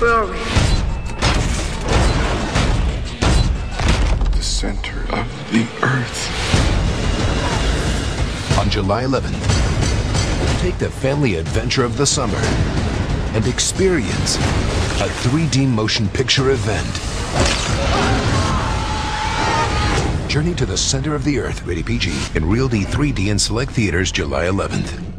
Where are we? The center of the Earth. On July 11th, take the family adventure of the summer and experience a 3D motion picture event. Journey to the Center of the Earth, rated PG, in Real D 3D and select theaters July 11th.